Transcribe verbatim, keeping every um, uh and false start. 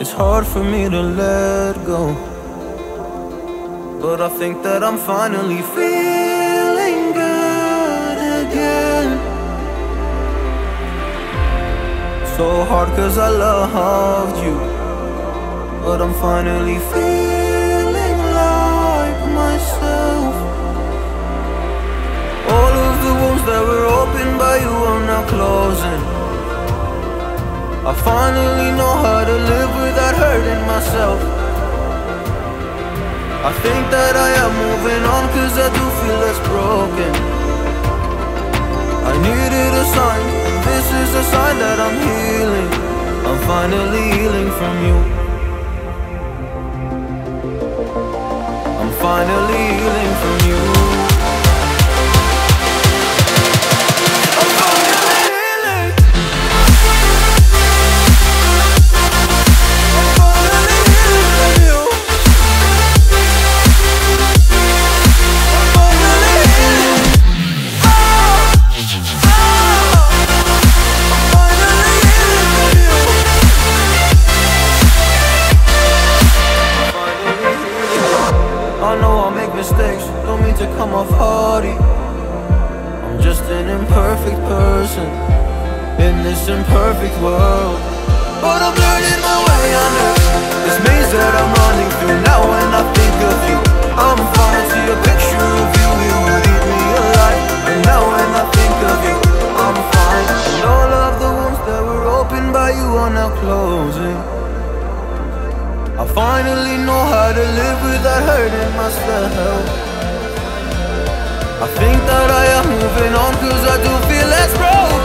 It's hard for me to let go, but I think that I'm finally feeling good again. So hard cause I loved you, but I'm finally feeling like myself. All of the wounds that were opened by you are now closing. I finally know how to live without hurting myself. I think that I am moving on cause I do feel less broken. I needed a sign, this is a sign that I'm healing. I'm finally healing from you. I'm finally healing from you. Don't mean to come off haughty, I'm just an imperfect person in this imperfect world. But I'm learning my way under this maze that I'm running through. Now when I think of you, I'm falling to a picture of you. You would eat me alive. And now when I think of you, I'm fine. And all of the wounds that were opened by you are now closing. I finally know how to live without hurting myself. I think that I am moving on cause I do feel less broken.